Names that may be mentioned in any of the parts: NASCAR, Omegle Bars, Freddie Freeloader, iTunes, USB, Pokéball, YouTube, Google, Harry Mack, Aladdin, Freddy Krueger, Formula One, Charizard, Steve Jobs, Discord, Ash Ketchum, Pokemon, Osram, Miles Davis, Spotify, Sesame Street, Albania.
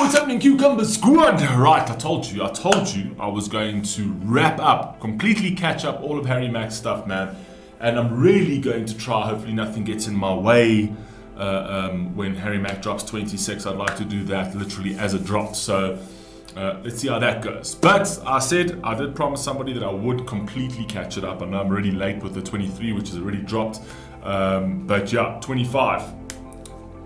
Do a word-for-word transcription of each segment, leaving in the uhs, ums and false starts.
what's happening, Cucumber Squad? Right, I told you, I told you I was going to wrap up, completely catch up all of Harry Mack's stuff, man. And I'm really going to try, hopefully nothing gets in my way. Uh, um, when Harry Mack drops twenty-six, I'd like to do that literally as it drops. So uh, let's see how that goes. But I said, I did promise somebody that I would completely catch it up. I know I'm already late with the twenty-three, which has already dropped. Um, but yeah, twenty-five.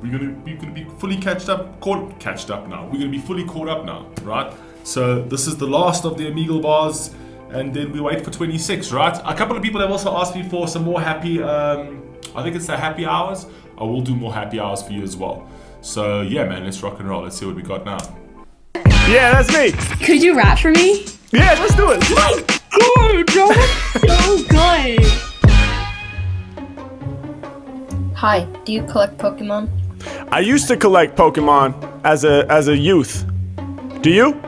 We're gonna, we're gonna be fully catched up, caught, catched up now. We're gonna be fully caught up now, right? So this is the last of the Omegle Bars, and then we wait for twenty-six, right? A couple of people have also asked me for some more happy, um, I think it's the happy hours. I will do more happy hours for you as well. So yeah, man, let's rock and roll. Let's see what we got now. Yeah, that's me. Could you rap for me? Yeah, let's do it. Oh, God, that was so good. Hi, do you collect Pokemon? I used to collect Pokemon as a as a youth. Do you?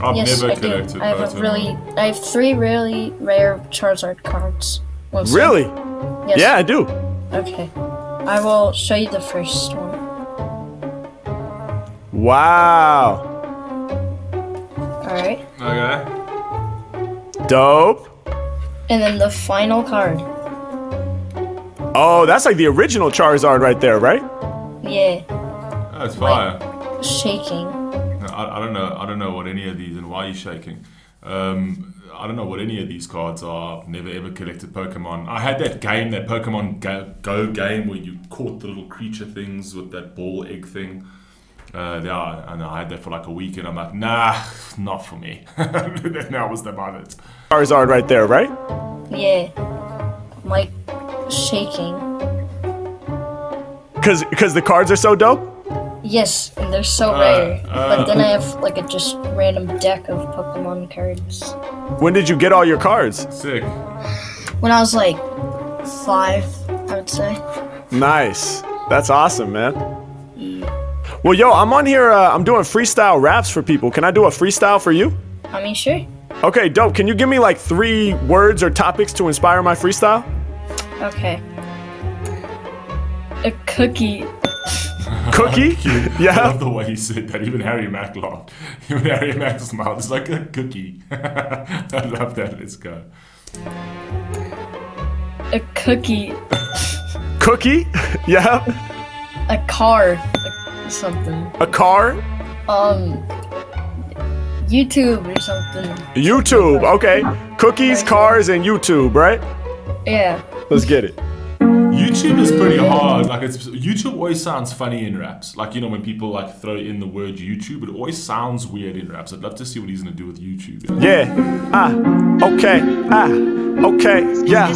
I've yes, never I collected. Do. I have a really, I have three really rare Charizard cards. Mostly. Really? Yes. Yeah, I do. Okay, I will show you the first one. Wow. All right. Okay. Dope. And then the final card. Oh, that's like the original Charizard right there, right? Yeah. That's fire. Like, shaking. I, I don't know. I don't know what any of these and why you're shaking. Um, I don't know what any of these cards are. I've never ever collected Pokemon. I had that game, that Pokemon Go, Go game, where you caught the little creature things with that ball egg thing. Uh, yeah, and I had that for like a week, and I'm like, nah, not for me. That was about it. Charizard right there, right? Yeah. I'm like shaking. Cause, cause the cards are so dope. Yes, and they're so uh, rare. Uh, but then I have like a just random deck of Pokemon cards. When did you get all your cards? Sick. When I was like five, I would say. Nice. That's awesome, man. Mm. Well, yo, I'm on here. Uh, I'm doing freestyle raps for people. Can I do a freestyle for you? I mean, sure. Okay, dope. Can you give me like three words or topics to inspire my freestyle? Okay. A cookie. Cookie? Yeah. I love the way he said that. Even Harry Mack laughed. Even Harry Mack smiled. It's like a cookie. I love that. Let's go. A cookie. Cookie? Yeah. A car. A, something. A car? Um. YouTube or something. YouTube. Okay. Cookies, cars, and YouTube, right? Yeah. Let's get it. YouTube is pretty hard. Like, it's YouTube always sounds funny in raps. Like, you know, when people like throw in the word YouTube, it always sounds weird in raps. I'd love to see what he's gonna do with YouTube. Yeah. Ah. Okay. Ah. Okay. Yeah.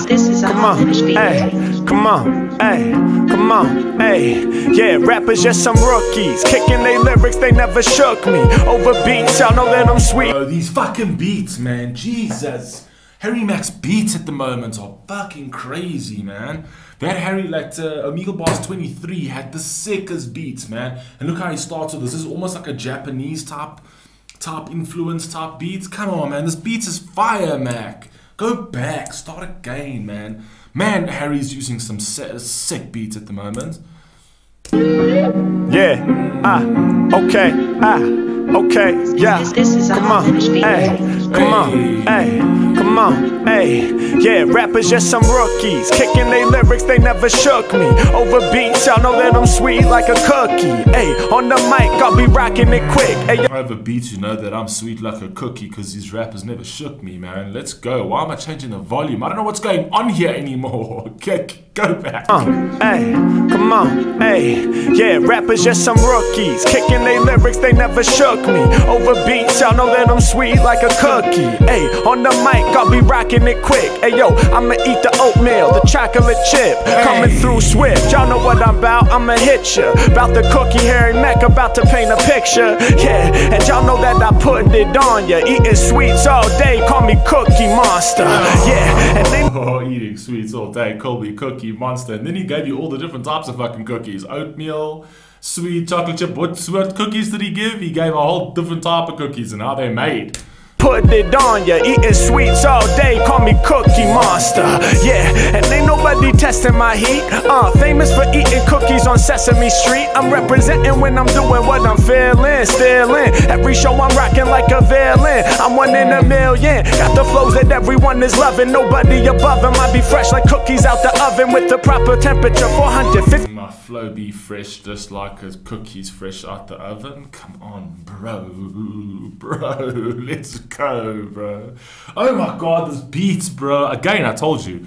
Come on. Hey. Come on. Hey. Come on. Hey. Yeah. Rappers just some rookies kicking they lyrics. They never shook me over beats. Y'all know that I'm sweet. Oh, these fucking beats, man. Jesus. Harry Mack's beats at the moment are fucking crazy, man. That Harry, like, uh, Omegle Bars twenty-three had the sickest beats, man. And look how he starts with this. This is almost like a Japanese type, type influence type beats. Come on, man. This beats is fire, Mack. Go back. Start again, man. Man, Harry's using some sick beats at the moment. Yeah. Ah. Okay. Ah. Okay, yeah, come on, hey, come on, hey, come on, hey, yeah, rappers just some rookies, kicking they lyrics, they never shook me, over beats, y'all know that I'm sweet like a cookie, hey, on the mic, I'll be rocking it quick, hey. Over beats, you know that I'm sweet like a cookie, cause these rappers never shook me, man, let's go, why am I changing the volume, I don't know what's going on here anymore, okay. Go back. Um, hey, come on, hey, yeah, rappers just some rookies, kicking they lyrics, they never shook me, over beats, y'all know that I'm sweet like a cookie, hey, on the mic, I'll be rocking it quick, hey, yo, I'ma eat the oatmeal, the chocolate chip, hey. Coming through swift, y'all know what I'm about, I'ma hit ya, about the cookie, Harry Mack, about to paint a picture, yeah, and y'all know that I put it on ya, eating sweets all day, call me Cookie Monster, yeah, and then oh, eating sweets all day, call me Cookie Monster, and then he gave you all the different types of fucking cookies, oatmeal, sweet chocolate chip. What, what cookies did he give? He gave a whole different type of cookies and how they're made. put it on ya. Eating sweets all day, call me Cookie Monster. Yeah, and ain't nobody testing my heat. Uh, famous for eating cookies on Sesame Street. I'm representing when I'm doing what I'm feeling. Still in every show I'm rocking like a villain. I'm one in a million. Got the flows that everyone is loving. Nobody above them. I be fresh like cookies out the oven with the proper temperature. four hundred fifty. My flow be fresh just like a cookie's fresh out the oven. Come on, bro, bro, let's go, bro. Oh my God, this beats, bro. Again, I told you,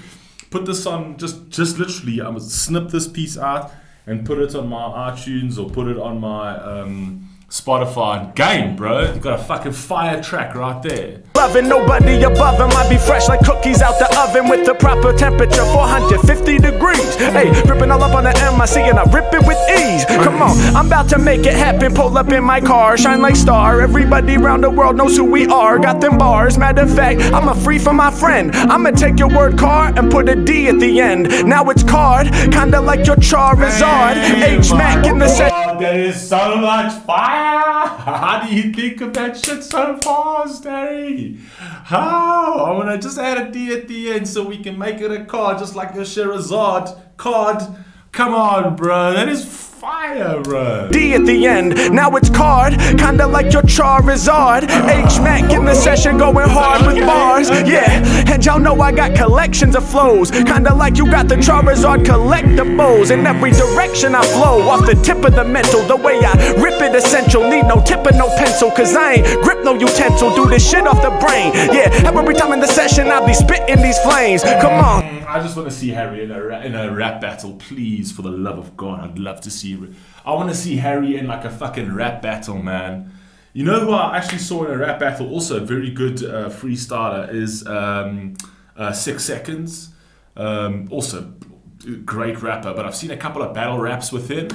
put this on. Just, just literally, I'm gonna snip this piece out and put it on my iTunes or put it on my um. Spotify and game, bro. You got a fucking fire track right there. Loving nobody above him. I be fresh like cookies out the oven with the proper temperature, four hundred fifty degrees. Hey, ripping all up on the M I C and I rip it with ease. Come on, I'm about to make it happen. Pull up in my car, shine like star. Everybody round the world knows who we are. Got them bars. Matter of fact, I'ma free for my friend. I'ma take your word car and put a D at the end. Now it's card, kinda like your Charizard. H Mack in the set. There is so much fire. How do you think of that shit so fast, Harry? How? I'm gonna just add a D at the end so we can make it a card just like a Charizard card. Come on, bro. That is fire, bro. D at the end. Now it's card. Kinda like your Charizard. H-Mac in the session going hard with bars. Yeah. And y'all know I got collections of flows. Kinda like you got the Charizard collectibles. In every direction I flow. Off the tip of the mental. The way I rip it essential. Need no tip and no pencil. Cause I ain't grip no utensil. Do this shit off the brain. Yeah. Every time in the session I'll be spitting these flames. Come on. I just want to see Harry in a, in a rap battle, please, for the love of God. I'd love to see... I want to see Harry in like a fucking rap battle, man. You know who I actually saw in a rap battle, also a very good uh, freestyler, is um, uh, Six Seconds. Um, also, great rapper, but I've seen a couple of battle raps with him.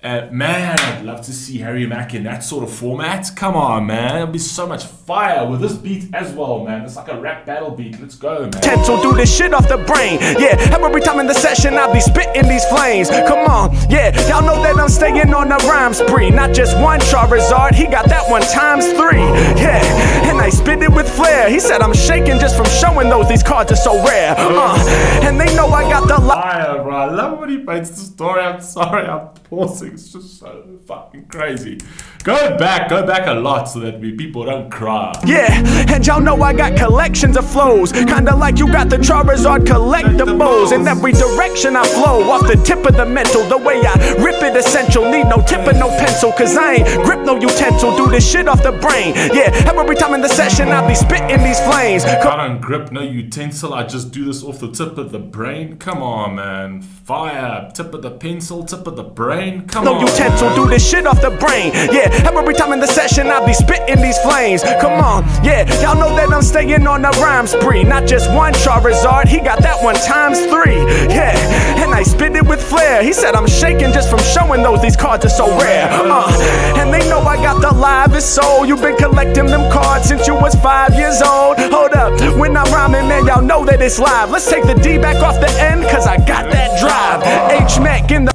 Uh, man, I'd love to see Harry Mack in that sort of format. Come on, man. It'll be so much fire with this beat as well, man. It's like a rap battle beat. Let's go, man. Pencil, do this shit off the brain. Yeah, every time in the session I'll be spitting these flames. Come on, yeah. Y'all know that I'm staying on a rhyme spree. Not just one Charizard. He got that one times three. Yeah, and I spit it with flair. He said I'm shaking just from showing those. These cards are so rare. Uh, and they know I got the fire, bro. I love when he paints the story. I'm sorry, I'm pausing. It's just so fucking crazy. Go back, go back a lot so that we people don't cry. Yeah, and y'all know I got collections of flows. Kinda like you got the Charizard collectibles. In every direction I flow. Off the tip of the mental. The way I rip it essential. Need no tip and no pencil. Cause I ain't grip no utensil. Do this shit off the brain. Yeah, every time in the session I'll be spitting these flames. Come I don't grip no utensil. I just do this off the tip of the brain. Come on, man. Fire. Tip of the pencil. Tip of the brain. Come no on. No utensil. Man. Do this shit off the brain. Yeah. Every time in the session I'll be spitting these flames. Come on, yeah, y'all know that I'm staying on a rhyme spree. Not just one Charizard, he got that one times three. Yeah, and I spit it with flair. He said I'm shaking just from showing those. These cards are so rare. uh, And they know I got the livest soul. You've been collecting them cards since you was five years old. Hold up, when I'm rhyming, man, y'all know that it's live. Let's take the D back off the end, cause I got that drive. H-Mac in the...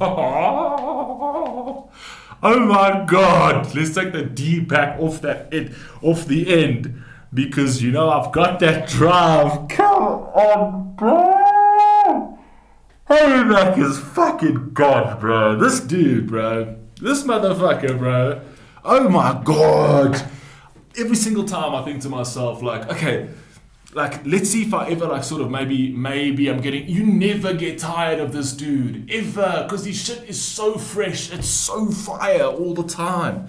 Oh my God, let's take the D back off that end, off the end, because you know I've got that drive. Come on, bro. Harry Mack is fucking God, bro. This dude, bro. This motherfucker, bro. Oh my God. Every single time I think to myself, like, okay, like, let's see if I ever, like, sort of maybe, maybe I'm getting... You never get tired of this dude, ever, because his shit is so fresh. It's so fire all the time.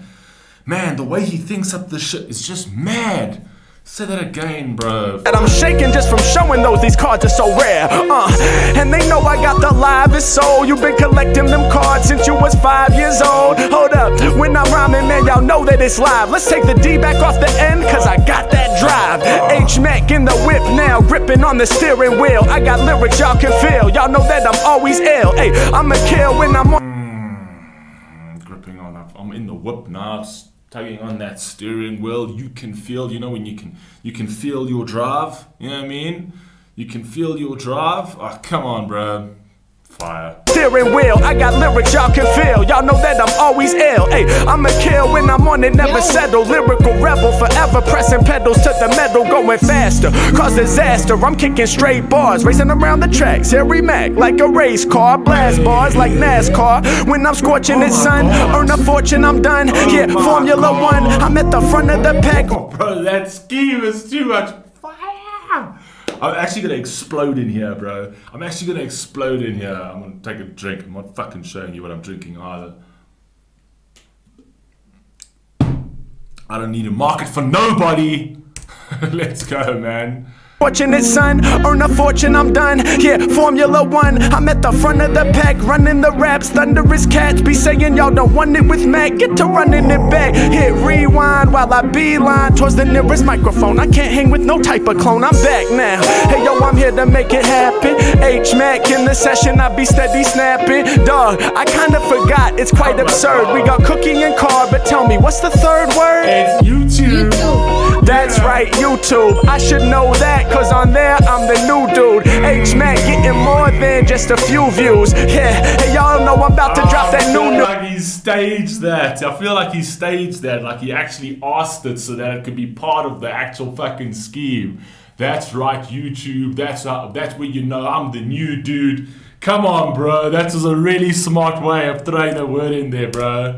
Man, the way he thinks up this shit is just mad. Say that again, bro. And I'm shaking just from showing those. These cards are so rare. Uh, and they know I got the livest soul. You've been collecting them cards since you was five years old. Hold up, when I'm rhyming, man, y'all know that it's live. Let's take the D back off the end, cause I got that drive. H-Mack in the whip now, gripping on the steering wheel. I got lyrics y'all can feel. Y'all know that I'm always ill. Hey, I'ma kill when I'm on. Mm, gripping on up. I'm in the whip now. Tugging on that steering wheel, you can feel, you know, when you can, you can feel your drive, you know what I mean? You can feel your drive. Oh, come on, bro. Fire. Steering wheel, I got lyrics y'all can feel. Y'all know that I'm always ill. Hey, I'ma kill when I'm on it, never settle. Lyrical rebel, forever pressing pedals to the metal, going faster. Cause disaster, I'm kicking straight bars, racing around the tracks. Harry Mack, like a race car, blast bars like NASCAR. When I'm scorching the sun, earn a fortune, I'm done. Yeah, Formula One, I'm at the front of the pack. Oh, bro, that scheme is too much fire. I'm actually gonna explode in here, bro. I'm actually gonna explode in here. I'm gonna take a drink. I'm not fucking showing you what I'm drinking either. I don't need a market for nobody. Let's go, man. Watching it, son, earn a fortune, I'm done. Yeah, Formula One, I'm at the front of the pack, running the raps, thunderous cats be saying y'all don't want it with Mac. Get to running it back, hit rewind while I beeline towards the nearest microphone. I can't hang with no type of clone, I'm back now. Hey yo, I'm here to make it happen. H-Mac in the session, I be steady snapping. Dog, I kinda forgot, it's quite absurd. We got cookie and car, but tell me, what's the third word? It's YouTube. YouTube. That's yeah. right, YouTube. I should know that, cause on there, I'm the new dude. H-Mac getting more than just a few views. Yeah, hey, y'all know I'm about to oh, drop that new new. I feel like he staged that. I feel like he staged that. Like he actually asked it so that it could be part of the actual fucking scheme. That's right, YouTube. That's, uh, that's where you know I'm the new dude. Come on, bro, that was a really smart way of throwing that word in there, bro.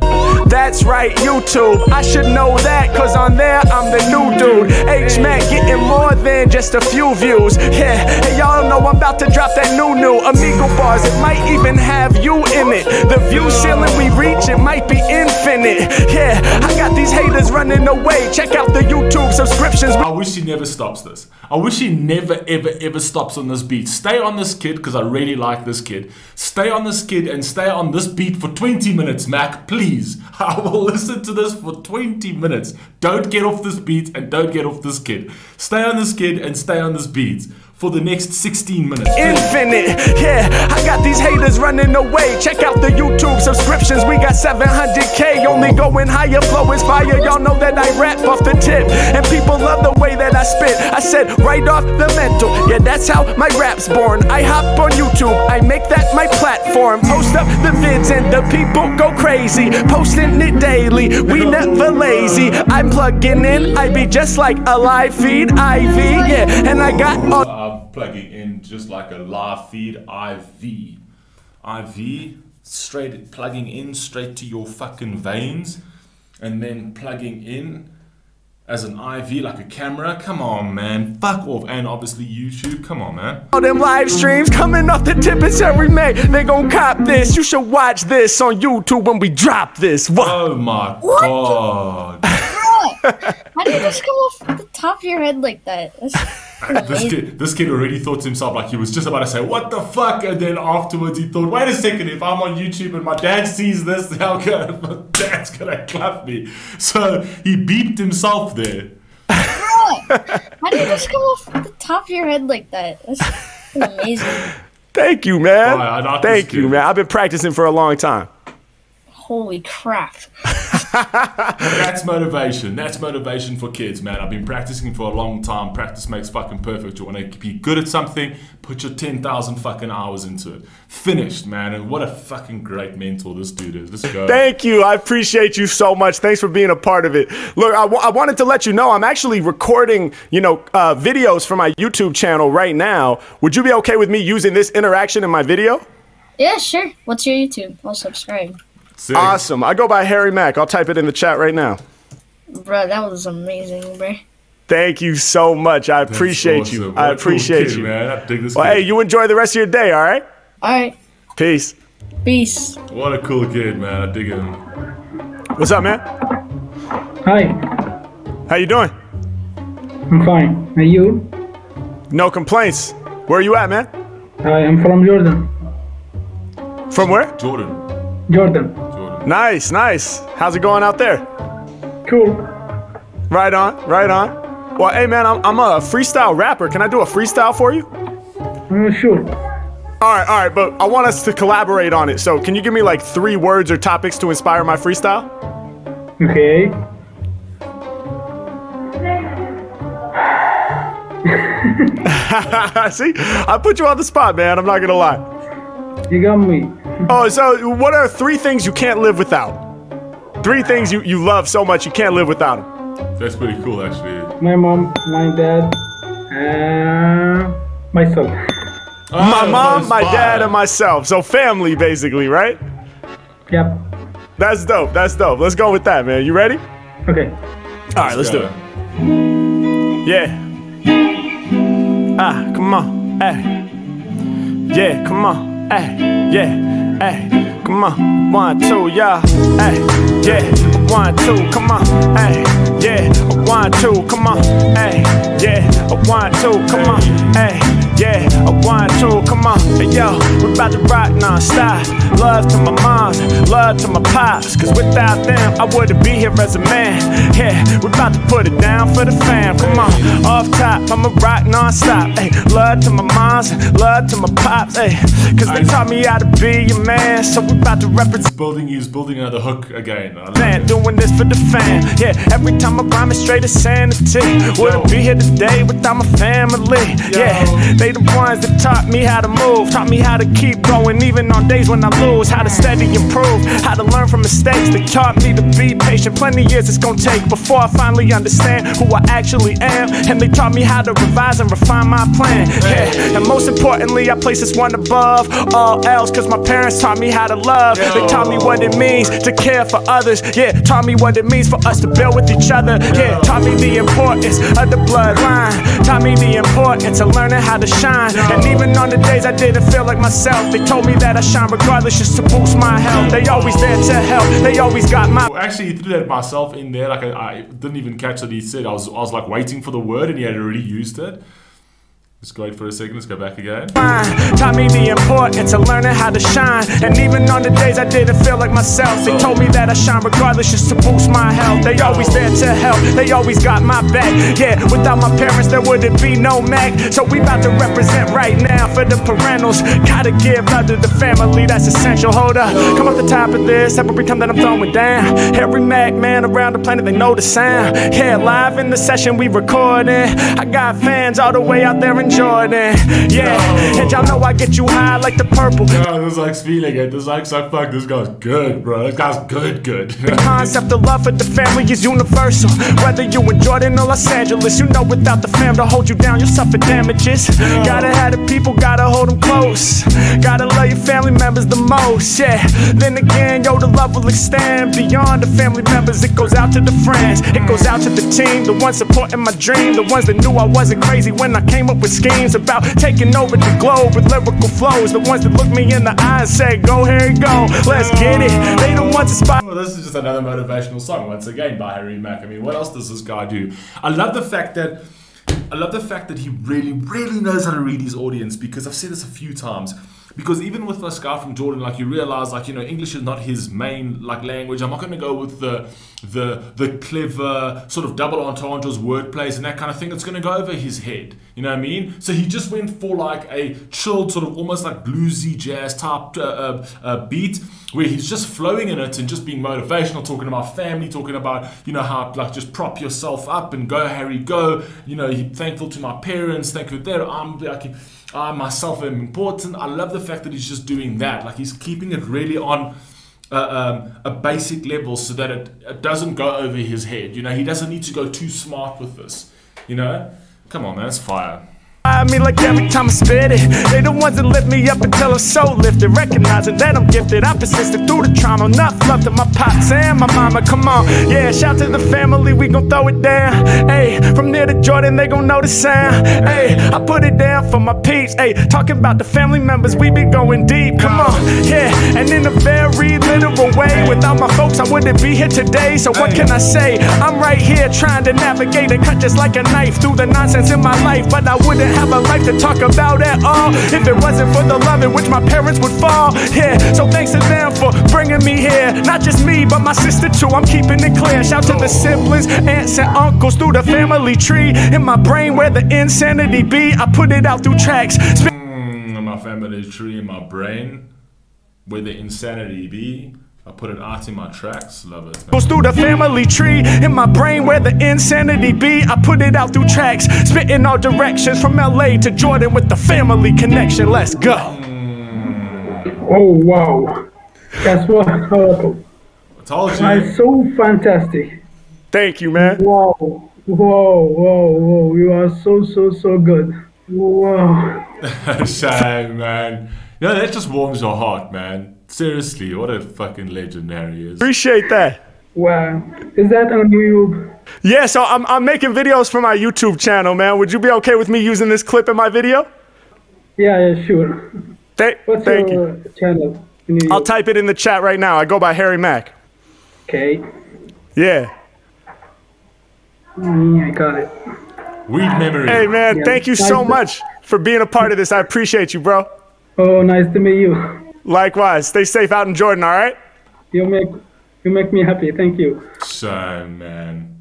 That's right, YouTube, I should know that, cause on there, I'm the new dude. H-Mac getting more than just a few views. Yeah, hey, y'all know I'm about to drop that new new Omegle Bars, it might even have you in it. The view ceiling we reach, it might be infinite. Yeah, I got these haters running away, check out the YouTube subscriptions. I wish he never stops this. I wish he never, ever, ever stops on this beat. Stay on this, kid, cause I really like this kid. Stay on this kid and stay on this beat for twenty minutes, Mac, please. I will listen to this for twenty minutes. Don't get off this beat and don't get off this kid. Stay on this kid and stay on this beat for the next sixteen minutes. Infinite, yeah, I got these haters running away. Check out the YouTube subscriptions, we got seven hundred K, only going higher, flow is fire. Y'all know that I rap off the tip, and people love the way that I spit. I said right off the mental, yeah, that's how my rap's born. I hop on YouTube, I make that my platform. Post up the vids and the people go crazy, posting it daily, we never lazy. I'm plugging in, I be just like a live feed, I V, yeah, and I got all. I'm plugging in just like a live feed, I V I V, straight plugging in straight to your fucking veins, and then plugging in as an I V like a camera. Come on, man, fuck off. And obviously YouTube, come on, man. All them live streams coming off the tip is every May. They gon' cop this, you should watch this on YouTube when we drop this. What? Oh my what? God. How do you just come off the top of your head like that? This kid, this kid already thought to himself, like he was just about to say, what the fuck? And then afterwards he thought, wait a second, if I'm on YouTube and my dad sees this, how good, my dad's gonna clap me. So he beeped himself there. How do you just come off the top of your head like that? That's amazing. Thank you, man. Right, Thank you, man. I've been practicing for a long time. Holy crap. That's motivation. That's motivation for kids, man. I've been practicing for a long time. Practice makes fucking perfect. You want to be good at something, put your ten thousand fucking hours into it. Finished, man. And what a fucking great mentor this dude is. Let's go. Thank you. I appreciate you so much. Thanks for being a part of it. Look, I, w I wanted to let you know I'm actually recording, you know, uh, videos for my YouTube channel right now. Would you be okay with me using this interaction in my video? Yeah, sure. What's your YouTube? I'll subscribe. Sick. Awesome. I go by Harry Mack. I'll type it in the chat right now. Bro, that was amazing, bro. Thank you so much. I That's appreciate awesome. you. What I appreciate cool kid, you. Man. I dig this well, kid. Hey, you enjoy the rest of your day, all right? All right. Peace. Peace. What a cool kid, man. I dig him. What's up, man? Hi. How you doing? I'm fine. Are you? No complaints. Where are you at, man? I am from Jordan. From where? Jordan. Jordan. Jordan. Nice, nice. How's it going out there? Cool. Right on, right on. Well, hey, man, I'm, I'm a freestyle rapper. Can I do a freestyle for you? Uh, sure. All right, all right, but I want us to collaborate on it. So can you give me like three words or topics to inspire my freestyle? Okay. See, I put you on the spot, man. I'm not going to lie. You got me. Oh, so what are three things you can't live without? Three things you, you love so much you can't live without them. That's pretty cool, actually. My mom, my dad, and myself. Oh, my mom, my dad, and myself. So family, basically, right? Yep. That's dope. That's dope. Let's go with that, man. You ready? Okay. All right, let's, let's do it. Yeah. Ah, come on. Hey. Yeah, come on. Hey. Yeah. Hey. Come on. One, two, yeah. Hey. Yeah. One, two, come on. Hey. Yeah. One, two, come on. Hey. Yeah. One, two, come on. Hey. Yeah, I want to, come on, hey, yo, we about to rock non-stop. Love to my moms, love to my pops, cause without them, I wouldn't be here as a man. Yeah, we about to put it down for the fam, come on. Off top, I'ma rock non-stop, hey. Love to my moms, love to my pops, hey. Cause they taught me how to be a man, so we about to represent. Building, he's building another hook again. Man, doing this for the fam, yeah. Every time I rhyme, it's straight to sanity. Wouldn't be here today without my family, yeah. They the ones that taught me how to move, taught me how to keep going even on days when I lose, how to steady improve, how to learn from mistakes. They taught me to be patient, plenty years it's gonna take before I finally understand who I actually am. And they taught me how to revise and refine my plan, yeah. And most importantly, I place this one above all else, cause my parents taught me how to love. They taught me what it means to care for others, yeah. Taught me what it means for us to build with each other, yeah. Taught me the importance of the bloodline, taught me the importance of learning how to shine. And even on the days I didn't feel like myself, they told me that I shine regardless just to boost my health. They always there to help, they always got my. Actually, he threw that myself in there, like I, I didn't even catch what he said. I was, I was like waiting for the word and he had already used it. Let's go wait for a second, let's go back again. Taught me the importance of learning how to shine. And even on the days I didn't feel like myself, they told me that I shine regardless just to boost my health. They always there to help, they always got my back. Yeah, without my parents there wouldn't be no Mac. So we about to represent right now for the parentals. Gotta give love to the family, that's essential. Hold up, come off the top of this every time that I'm throwing down. Harry Mack, man, around the planet they know the sound. Yeah, live in the session we recording. I got fans all the way out there in Jordan, yeah, no. And y'all know I get you high like the purple. No, this like's feeling it. This like's like, fuck, this guy's good, bro. This guy's good, good. The concept of love for the family is universal. Whether you in Jordan or Los Angeles, you know without the fam to hold you down, you'll suffer damages. No. Gotta have the people, gotta hold them close. Gotta love your family members the most, yeah. Then again, yo, the love will extend beyond the family members. It goes out to the friends, it goes out to the team, the ones supporting my dream, the ones that knew I wasn't crazy when I came up with schemes about taking over the globe with lyrical flows. The ones that look me in the eye and say, go, Harry, go, let's get it. They don't want to spot. Well, this is just another motivational song, once again, by Harry Mack. I mean, what else does this guy do? I love the fact that, I love the fact that he really, really knows how to read his audience, because I've said this a few times. Because even with this guy from Jordan, like you realize, like, you know, English is not his main, like, language. I'm not going to go with the, the, the clever sort of double entendres, wordplays and that kind of thing. It's going to go over his head. You know what I mean? So he just went for like a chilled sort of almost like bluesy jazz type uh, uh, uh, beat where he's just flowing in it and just being motivational, talking about family, talking about, you know, how like just prop yourself up and go, Harry, go. You know, he, thankful to my parents. Thank you there. I'm like... I myself am important. I love the fact that he's just doing that. Like he's keeping it really on uh, um, a basic level so that it, it doesn't go over his head. You know, he doesn't need to go too smart with this. You know, come on, man, that's fire. I mean, like every time I spit it, they the ones that lift me up until I'm so lifted. Recognizing that I'm gifted, I persisted through the trauma. Enough love to my pops and my mama, come on. Yeah, shout to the family, we gon' throw it down. Hey, from near to Jordan, they gon' know the sound. Hey, I put it down for my peeps. Hey, talking about the family members, we be going deep, come on. Yeah, and in a very literal way, without my folks, I wouldn't be here today. So what can I say? I'm right here trying to navigate and cut just like a knife through the nonsense in my life, but I wouldn't have a life to talk about at all if it wasn't for the love in which my parents would fall. Yeah, so thanks to them for bringing me here. Not just me, but my sister too. I'm keeping it clear. Shout to the siblings, aunts and uncles through the family tree. In my brain where the insanity be, I put it out through tracks. Mm, my family tree in my brain where the insanity be. I put an art in my tracks, love it. Goes through the family tree, in my brain where the insanity be. I put it out through tracks, spit in all directions. From L A to Jordan with the family connection, let's go. Mm. Oh, wow. That's what I thought. I told you. That's so fantastic. Thank you, man. Wow. Whoa, whoa, whoa. You are so, so, so good. Wow. Shame, man. You know, that just warms your heart, man. Seriously, what a fucking legend Harry is. Appreciate that. Wow. Is that on YouTube? Yeah, so I'm, I'm making videos for my YouTube channel, man. Would you be okay with me using this clip in my video? Yeah, yeah, sure. Th What's thank your you. channel? I'll type it in the chat right now. I go by Harry Mack. Okay. Yeah. Mm, I got it. Weed memory. Hey, man, yeah, thank you nice so much for being a part of this. I appreciate you, bro. Oh, nice to meet you. Likewise. Stay safe out in Jordan, all right? You make, you make me happy. Thank you. So, man.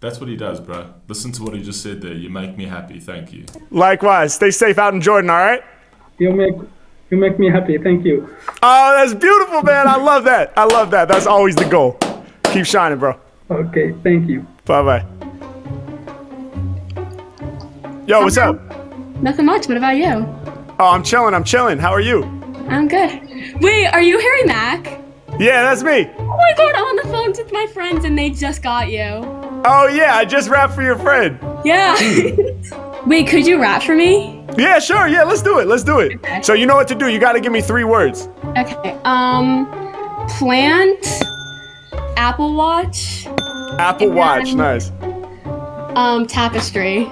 That's what he does, bro. Listen to what he just said there. You make me happy. Thank you. Likewise. Stay safe out in Jordan, all right? You make, you make me happy. Thank you. Oh, that's beautiful, man. I love that. I love that. That's always the goal. Keep shining, bro. Okay. Thank you. Bye-bye. Yo, what's up? Nothing much. What about you? Oh, I'm chilling. I'm chilling. How are you? I'm good. Wait, are you Harry Mack? Yeah, that's me. Oh, my God. I'm on the phone with my friends, and they just got you. Oh, yeah, I just rapped for your friend. Yeah. Wait, could you rap for me? Yeah, sure. Yeah, let's do it. Let's do it. Okay. So you know what to do. You got to give me three words. Okay. Um, plant, Apple Watch. Apple Watch. Then, nice. Um, tapestry.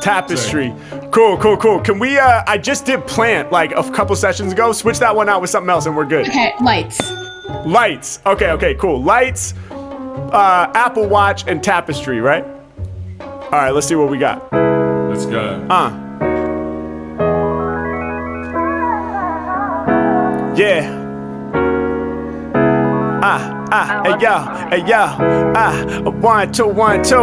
Tapestry. Cool, cool, cool. Can we, uh, I just did plant like a couple sessions ago. Switch that one out with something else and we're good. Okay, lights. Lights. Okay, okay, cool. Lights. Uh, Apple Watch and tapestry, right? All right, let's see what we got. Let's go. Uh. Yeah. Ah, ah, hey y'all, hey y'all, ah, one, two, one, two,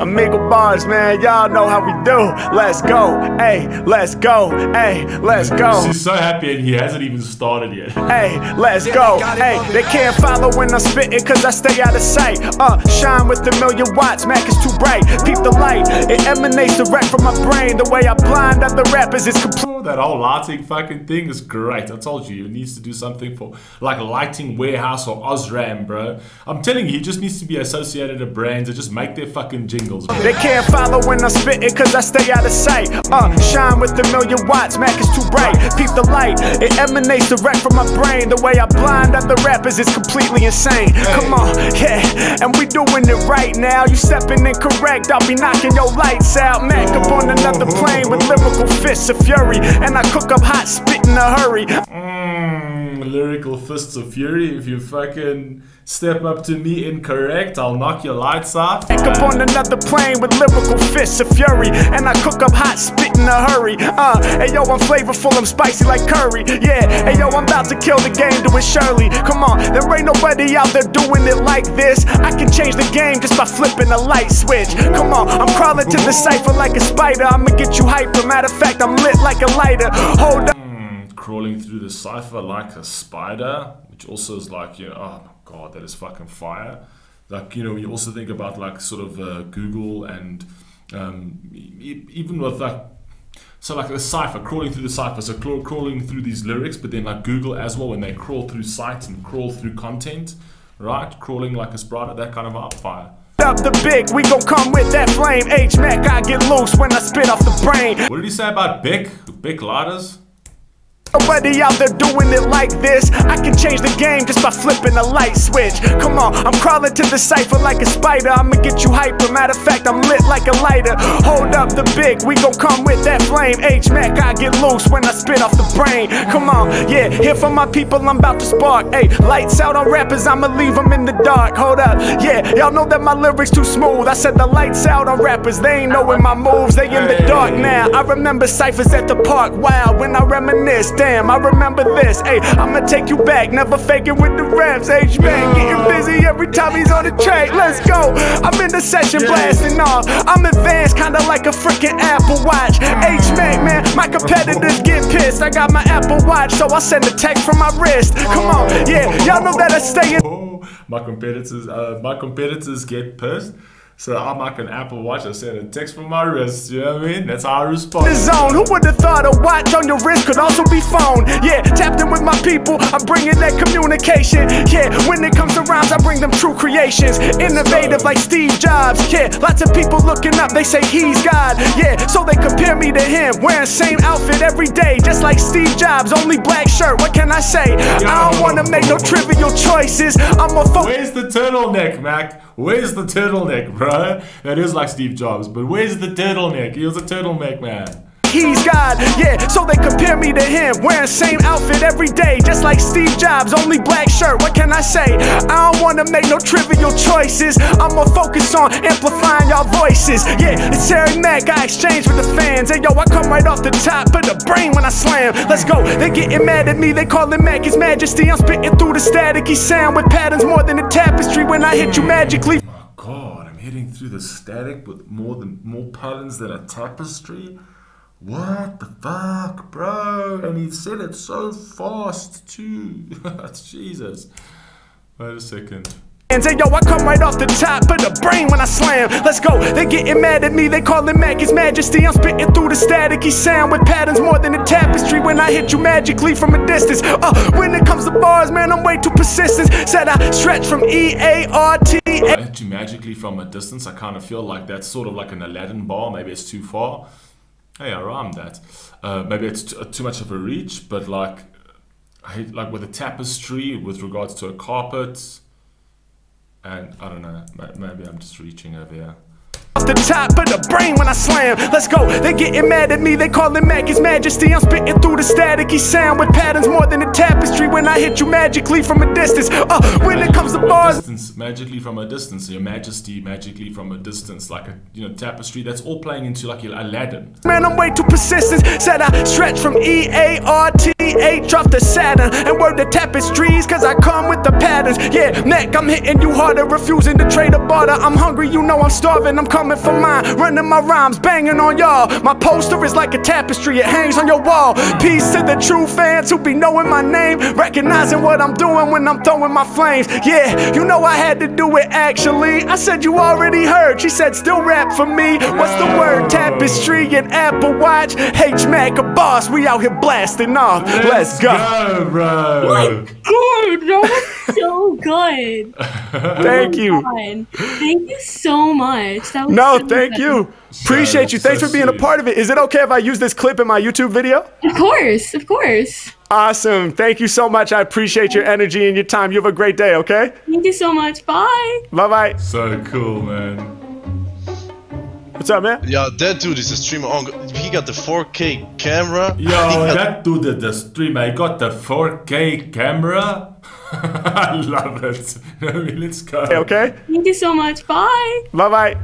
Omegle Bars, man, y'all know how we do. Let's go, hey, let's go, hey, let's go. She's so happy and he hasn't even started yet. Hey, let's go, hey, they can't follow when I'm spitting cause I stay out of sight. Uh, shine with a million watts, Mac is too bright. Peep the light, it emanates direct from my brain. The way I blind other rappers is complete. That whole lighting fucking thing is great. I told you, he needs to do something for like a lighting warehouse or Osram, bro. I'm telling you, he just needs to be associated with brands that just make their fucking jingles, bro. They can't follow when I spit it cause I stay out of sight. Uh, shine with a million watts, Mac is too bright. Peep the light, it emanates direct from my brain. The way I blind other rappers is completely insane. Hey. Come on, yeah, and we doing it right now. You stepping incorrect, I'll be knocking your lights out. Mac up on another plane with lyrical fists of fury. And I cook up hot spit in a hurry. Mmm, lyrical fists of fury. If you fucking step up to me incorrect, I'll knock your lights off. Pick up on another plane with lyrical fists of fury. And I cook up hot spit in a hurry. Uh, hey yo, I'm flavorful, I'm spicy like curry. Yeah, hey yo, I'm about to kill the game doing Shirley. Come on, there ain't nobody out there doing it like this. I can change the game just by flipping a light switch. Come on, I'm crawling to the cipher like a spider. I'ma get you hyper, matter of fact, I'm lit like a lighter. Hold up. Mm, crawling through the cipher like a spider, which also is like, you know, oh, God, that is fucking fire. Like, you know, you also think about like sort of uh, Google and um, e even with like, so like a cipher, crawling through the cipher, so craw crawling through these lyrics, but then like Google as well, when they crawl through sites and crawl through content, right? Crawling like a spider, that kind of art fire. Up the big, we gon' come with that flame. H-Mac, I get loose when I spit off the brain. What did he say about Bic? Bic lighters? Nobody out there doing it like this. I can change the game just by flipping a light switch. Come on, I'm crawling to the cipher like a spider. I'ma get you hyper, matter of fact, I'm lit like a lighter. Hold up the big, we gon' come with that flame. H-Mac, I get loose when I spit off the brain. Come on, yeah, here for my people, I'm about to spark. Ayy, lights out on rappers, I'ma leave them in the dark. Hold up, yeah, y'all know that my lyrics too smooth. I said the lights out on rappers, they ain't knowing my moves. They in the dark now, I remember ciphers at the park. Wow, when I reminisce. Damn, I remember this. Hey, I'ma take you back. Never faking with the raps. H-Mack getting busy every time he's on the track. Let's go. I'm in the session blasting off. I'm advanced, kinda like a freaking Apple Watch. H-Mack, man, my competitors get pissed. I got my Apple Watch, so I send a text from my wrist. Come on, yeah, y'all know that I stay in. Oh, my competitors, uh, my competitors get pissed. So I'm like an Apple Watch. I said a text from my wrist. You know what I mean? That's how I respond. The zone. Who would have thought a watch on your wrist could also be phone? Yeah, tapped in with my people. I'm bringing that communication. Yeah, when it comes to rhymes, I bring them true creations. Innovative so, like Steve Jobs. Yeah, lots of people looking up. They say he's God. Yeah, so they compare me to him. Wearing same outfit every day, just like Steve Jobs. Only black shirt. What can I say? Yo. I don't want to make no trivial choices. I'm a fo- Where's the turtleneck, Mac? Where's the turtleneck, bruh? That is like Steve Jobs, but where's the turtleneck? He was a turtleneck, man. He's God, yeah, so they compare me to him. Wearing same outfit every day, just like Steve Jobs, only black shirt, what can I say? I don't wanna make no trivial choices. I'ma focus on amplifying y'all voices. Yeah, it's Harry Mack, I exchange with the fans. Hey yo, I come right off the top of the brain when I slam. Let's go, they getting mad at me, they calling Mack his majesty. I'm spitting through the staticky sound with patterns more than a tapestry when I hit you magically. Oh my god, I'm hitting through the static with more than more patterns than a tapestry? What the fuck, bro? And he said it so fast too. Jesus. Wait a second. Hey yo, I come right off the top of the brain when I slam. Let's go, they getting mad at me, they calling Mac his majesty. I'm spitting through the staticky sound with patterns more than a tapestry when I hit you magically from a distance. Uh, when it comes to bars, man, I'm way too persistent. Said I stretch from E A R T. I hit you magically from a distance. I kind of feel like that's sort of like an Aladdin bar. Maybe it's too far. Hey, I rhymed that. Uh, maybe it's t too much of a reach, but like, I, like with a tapestry, with regards to a carpet, and I don't know, maybe I'm just reaching over here. Off the top of the brain when I slam. Let's go, they getting mad at me, they calling Mac his majesty. I'm spitting through the staticky sound with patterns more than a tapestry when I hit you magically from a distance. Uh, when it comes to bars, distance, magically from a distance, your majesty magically from a distance, like a, you know, tapestry. That's all playing into like your Aladdin. Man, I'm way too persistent. Said I stretch from E A R T H drop the Saturn and word the tapestries, cause I come with the patterns. Yeah, Mac, I'm hitting you harder, refusing to trade a barter. I'm hungry, you know I'm starving. I'm coming for mine, running my rhymes, banging on y'all. My poster is like a tapestry, it hangs on your wall. Peace to the true fans who be knowing my name, recognizing what I'm doing when I'm throwing my flames. Yeah, you know I had to do it actually. I said you already heard, she said still rap for me. What's the word? Tapestry and Apple Watch. H-Mac a boss, we out here blasting off. Let's, Let's go. go bro. My god, y'all was so good. Thank oh you. God. Thank you so much. That No, thank you. Appreciate yeah, you. Thanks so for being sweet. a part of it. Is it okay if I use this clip in my YouTube video? Of course, of course. Awesome. Thank you so much. I appreciate okay. your energy and your time. You have a great day, okay? Thank you so much. Bye. Bye-bye. So cool, man. What's up, man? Yeah, that dude is a streamer. He got the four K camera. Yo, that dude is the streamer. He got the four K camera. I love it. Let's go. Okay, okay? Thank you so much. Bye. Bye-bye.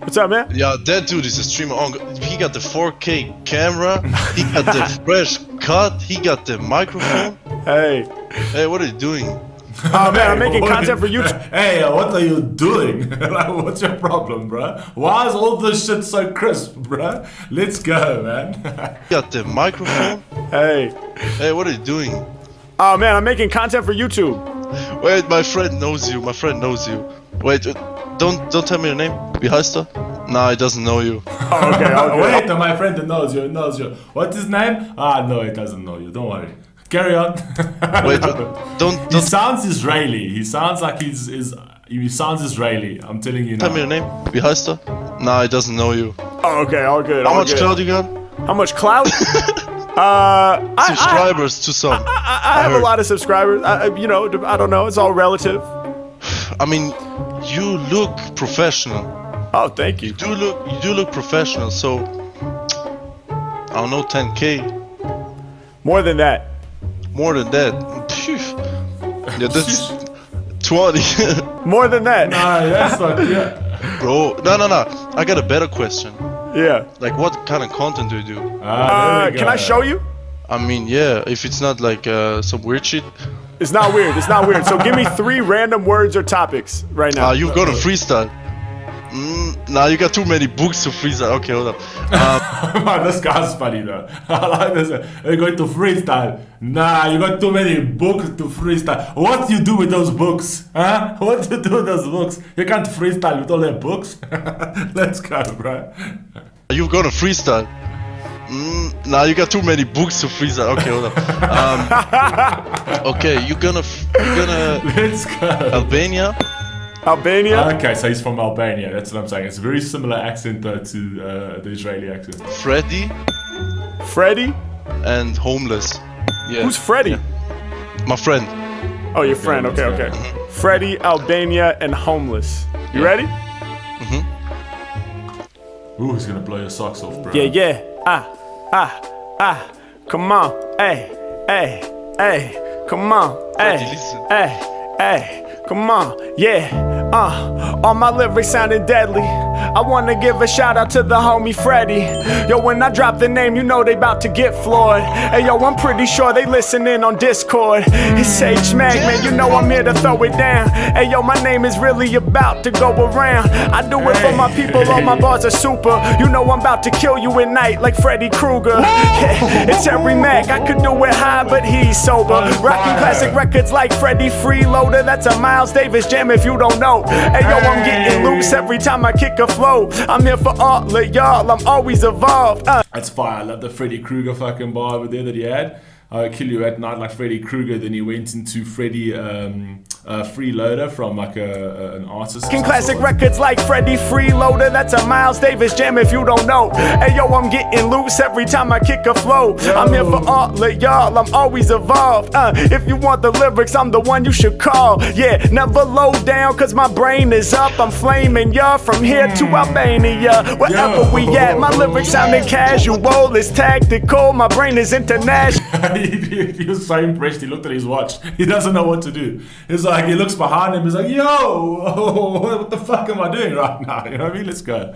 What's up, man? Yeah, that dude is a streamer. He got the four K camera, he got the fresh cut, he got the microphone. Hey. Hey, what are you doing? Oh, man, I'm making content for YouTube. Hey, what are you doing? Like, what's your problem, bro? Why is all this shit so crisp, bro? Let's go, man. He got the microphone. Hey. Hey, what are you doing? Oh, man, I'm making content for YouTube. Wait, my friend knows you. My friend knows you. Wait. Don't don't tell me your name. Wie heißt er? Nah, he doesn't know you. Oh, okay, okay. Wait, my friend knows you, knows you. What's his name? Ah, no, he doesn't know you. Don't worry. Carry on. Wait, don't, don't. He sounds Israeli. He sounds like he's is. He sounds Israeli. I'm telling you now. Tell me your name. Wie heißt er? Nah, he doesn't know you. Oh, okay, all good. How all much good. cloud you got? How much cloud? Uh, subscribers I, I, to some. I, I, I, I have heard. a lot of subscribers. I, you know, I don't know. It's all relative. I mean. You look professional. Oh, thank you. You do look, you do look professional. So, I don't know, ten K. More than that. More than that. Yeah, that's twenty. More than that. Nah, that's not good. Bro, no, no, no. I got a better question. Yeah. Like, what kind of content do you do? Ah, uh, can I show you? I mean, yeah. If it's not like uh, some weird shit. It's not weird. It's not weird. So give me three random words or topics right now. Uh, you've got a freestyle. Mm, nah, you got too many books to freeze. Okay, hold up. Uh, Man, that's kind of funny though. I like this. You're going to freestyle. Nah, you got too many books to freestyle. What you do with those books? Huh? What you do with those books? You can't freestyle with all their books. Let's go, bro. You've got a freestyle. Mm, nah, you got too many books to freestyle. Okay, hold up. Um, okay, you're gonna, you're gonna. Let's go. Albania. Albania? Okay, so he's from Albania, that's what I'm saying. It's a very similar accent uh, to uh, the Israeli accent. Freddie. Freddie? And homeless. Yeah. Who's Freddie? Yeah. My friend. Oh, your friend, yeah, okay, okay. Mm-hmm. Freddie, Albania, and homeless. You yeah. ready? Mm-hmm. Ooh, he's gonna blow your socks off, bro. Yeah, yeah. Ah, ah, ah. Come on, hey, hey, hey. Come on, hey, hey, hey. Come on, yeah, uh, all my lyrics sounding deadly. I wanna give a shout out to the homie Freddie. Yo, when I drop the name, you know they about to get floored. Hey, yo, I'm pretty sure they listening on Discord. It's H Mack, man, you know I'm here to throw it down. Hey, yo, my name is really about to go around. I do it for my people, all my bars are super. You know I'm about to kill you at night like Freddy Krueger. Yeah, it's Harry Mack, I could do it high, but he's sober. Rocking classic records like Freddie Freeloader. That's a Miles Davis jam if you don't know. Hey, yo, I'm getting loose every time I kick a flow. I'm here for all of y'all, I'm always evolved. Uh. That's fire. I love the Freddy Krueger fucking bar over there that he had. Uh, kill you at night like Freddy Krueger. Then he went into Freddy um, uh, Freeloader from like a, a, an artist. Classic records like Freddy Freeloader. That's a Miles Davis jam if you don't know. Hey yo, I'm getting loose every time I kick a flow. Yo. I'm here for all of y'all. I'm always evolved. Uh, if you want the lyrics, I'm the one you should call. Yeah, never low down cause my brain is up. I'm flaming y'all from here to Albania. Wherever yo. we at, my lyrics sounding casual. It's tactical. My brain is international. He, he was so impressed, he looked at his watch. He doesn't know what to do. He's like, he looks behind him, he's like, yo, oh, what the fuck am I doing right now? You know what I mean? Let's go.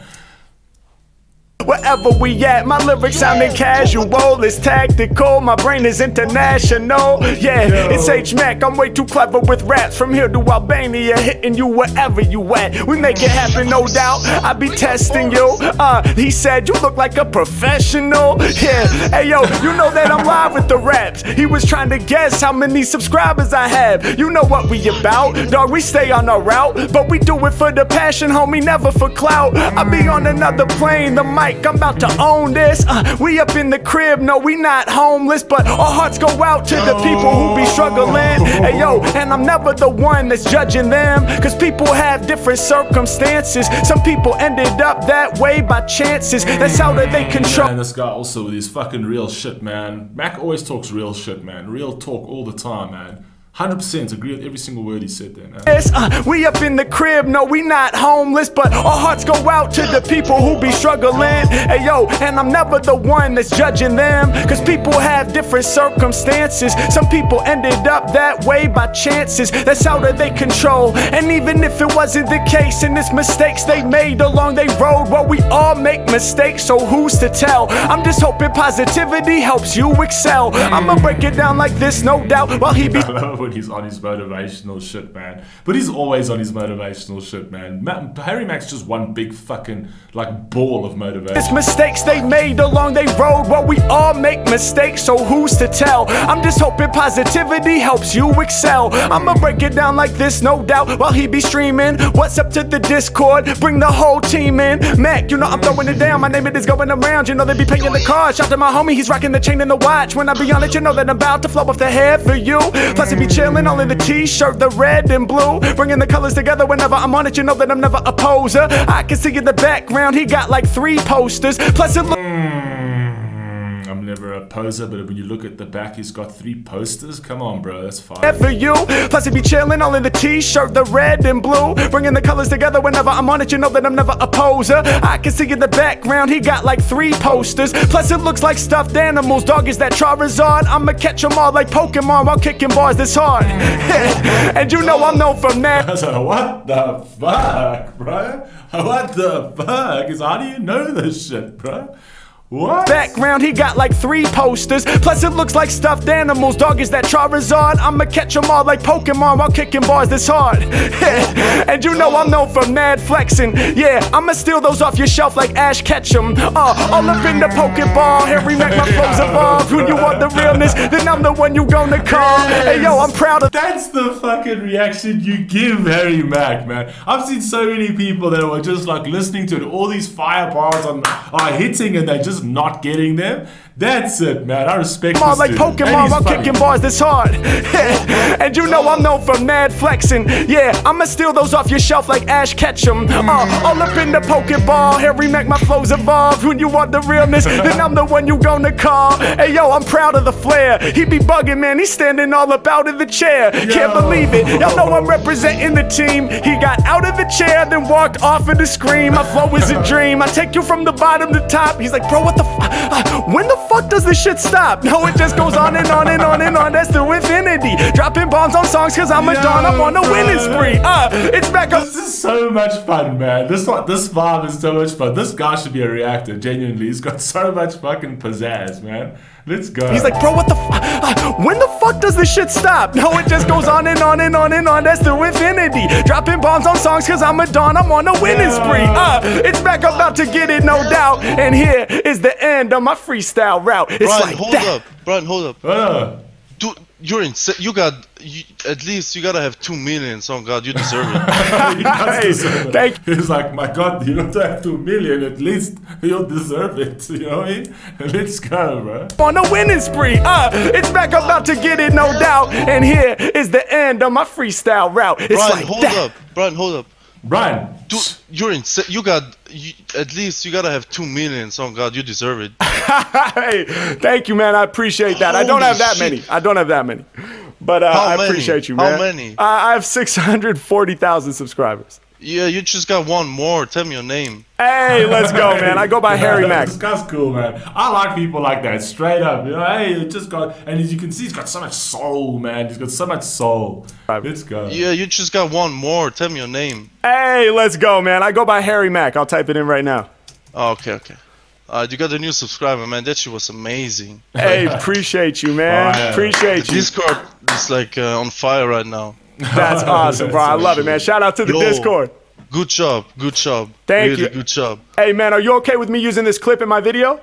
Wherever we at, my lyrics sounding casual. It's tactical, my brain is international. Yeah, yo. It's H Mac, I'm way too clever with raps. From here to Albania, hitting you wherever you at. We make it happen, no doubt. I be testing you. Uh, he said you look like a professional. Yeah, hey yo, you know that I'm live with the raps. He was trying to guess how many subscribers I have. You know what we about, dog. We stay on our route, but we do it for the passion, homie, never for clout. I be on another plane, the mic. I'm about to own this. Uh, we up in the crib, no, we not homeless, but our hearts go out to the people who be struggling. Hey yo, and I'm never the one that's judging them, cause people have different circumstances. Some people ended up that way by chances. That's how that they control. Man, this guy also with his fucking real shit, man. Mac always talks real shit, man. Real talk all the time, man. one hundred percent agree with every single word he said there, man. Yes, uh, we up in the crib, no, we not homeless, but our hearts go out to the people who be struggling. Hey yo, and I'm never the one that's judging them, cause people have different circumstances. Some people ended up that way by chances. That's how that they control. And even if it wasn't the case, and it's mistakes they made along they road, well, we all make mistakes, so who's to tell? I'm just hoping positivity helps you excel. I'ma break it down like this, no doubt, while he be when he's on his motivational shit, man. But he's always on his motivational shit, man. Ma Harry Mack's just one big fucking, like, ball of motivation. It's mistakes they made along they road. Well, we all make mistakes, so who's to tell? I'm just hoping positivity helps you excel. I'ma break it down like this, no doubt, while he be streaming. What's up to the Discord? Bring the whole team in. Mac, you know I'm throwing it down. My name it is going around. You know they be paying the card. Shout to my homie, he's rocking the chain and the watch. When I be on it, you know that I'm about to flow off the head for you. Plus, it be chillin' all in the t-shirt, the red and blue. Bringing the colors together whenever I'm on it, you know that I'm never a poser. I can see in the background, he got like three posters. Plus it look- mm, I'm never a poser, but when you look at the back, he's got three posters? Come on, bro, that's fire. For you, plus it be chillin' all in the t-shirt, the red and blue. Bringing the colors together whenever I'm on it, you know that I'm never a poser. I can see in the background, he got like three posters. Plus it looks like stuffed animals, dog, is that Charizard? I'ma catch them all like Pokemon while kicking bars this hard. And you know I'm known for that. I was like, what the fuck, bro? What the fuck? How do you know this shit, bro? What? Background, he got like three posters. Plus it looks like stuffed animals. Dog, is that Charizard? I'ma catch them all like Pokemon while kicking bars this hard. And you know I'm known for mad flexing. Yeah, I'ma steal those off your shelf like Ash Ketchum. Uh, all up in the Pokéball. Harry Mack, my flow's evolved. When you want the realness, then I'm the one you gonna call. Yes. Hey yo, I'm proud of— that's the fucking reaction you give Harry Mack, man. I've seen so many people that were just like listening to it. All these fire bars on, are hitting and they just not getting them. That's it, man. I respect this like dude. Pokemon, I'm funny. Kicking bars this hard. And you know I'm known for mad flexing. Yeah, I'ma steal those off your shelf like Ash Ketchum. Uh, all up in the Pokeball. Harry Mack, my flow's evolved. When you want the realness, then I'm the one you gonna call. Hey yo, I'm proud of the flair. He be bugging, man. He's standing all up out of the chair. Yo. Can't believe it. Y'all know I'm representing the team. He got out of the chair, then walked off of the screen. My flow is a dream. I take you from the bottom to top. He's like, bro, what the f— when the fuck does this shit stop? No, it just goes on and on and on and on. That's through infinity. Dropping bombs on songs cause I'm a Yo, don. I'm on a winning spree. Uh, it's back up. This is so much fun, man. This this vibe is so much fun. This guy should be a reactor, genuinely. He's got so much fucking pizzazz, man. Let's go. He's like, bro, what the f— when the fuck does this shit stop? No, it just goes on and on and on and on. That's through infinity. Dropping bombs on songs cause I'm a don. I'm on a winning Yo. spree. Uh, it's back up, about to get it, no doubt. And here is the end of my freestyle route. It's Brian, like hold that. up, Brian, hold up. Uh. Dude, you're insane. You got you, at least you gotta have two million. So God, you deserve it. He does deserve it. Thank He's like, my God, you don't have two million. At least you deserve it. You know what I mean? Let's go, bro. On a winning spree. Uh, it's back up, about to get it, no doubt. And here is the end of my freestyle route. It's Brian, like hold that. up, Brian, hold up. Brian, dude, you're insane. You got you, at least you gotta have two million. So God, you deserve it. Hey, thank you, man. I appreciate that. Holy I don't have that shit. many. I don't have that many, but uh, I many? appreciate you, man. How many? I, I have six hundred forty thousand subscribers. Yeah, you just got one more. Tell me your name. Hey, let's go, man. I go by Harry Mack. That's cool, man. I like people like that, straight up. You know, hey, you just got, and as you can see, he's got so much soul, man. He's got so much soul. Let's go. Yeah, you just got one more. Tell me your name. Hey, let's go, man. I go by Harry Mack. I'll type it in right now. Oh, okay, okay. Uh, you got a new subscriber, man. That shit was amazing. Hey, appreciate you, man. Oh, yeah. Appreciate the you. Discord is like uh, on fire right now. That's awesome, bro. I love it, man. Shout out to the Yo, Discord. Good job. Good job. Thank really you. Good job. Hey, man, are you okay with me using this clip in my video?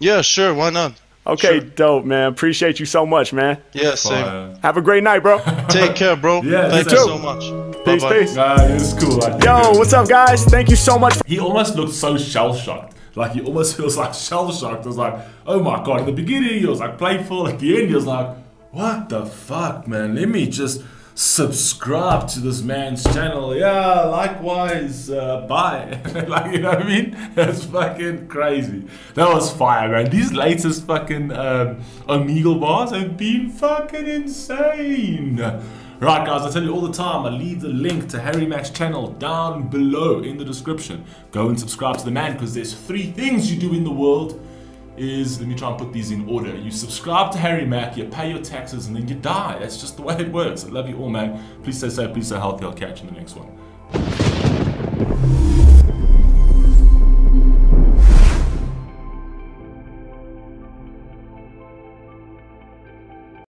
Yeah, sure. Why not? Okay, sure. Dope, man. Appreciate you so much, man. Yeah, same. Have a great night, bro. Take care, bro. Yeah, Thank you too. so much. Peace, Bye -bye. peace. Nah, it's cool. I Yo, what's up, guys? Thank you so much. He almost looked so shell-shocked. Like, he almost feels like shell-shocked. I was like, oh, my God. In the beginning, he was, like, playful. At the end, he was like, what the fuck, man? Let me just... subscribe to this man's channel. Yeah, likewise. Uh, bye. Like, you know what I mean? That's fucking crazy. That was fire, man. These latest fucking um, Omegle bars have been fucking insane. Right, guys, I tell you all the time, I leave the link to Harry Mack's channel down below in the description. Go and subscribe to the man, because there's three things you do in the world. Is, let me try and put these in order. You subscribe to Harry Mack, you pay your taxes, and then you die. That's just the way it works. I love you all, man. Please stay safe, please stay healthy. I'll catch you in the next one.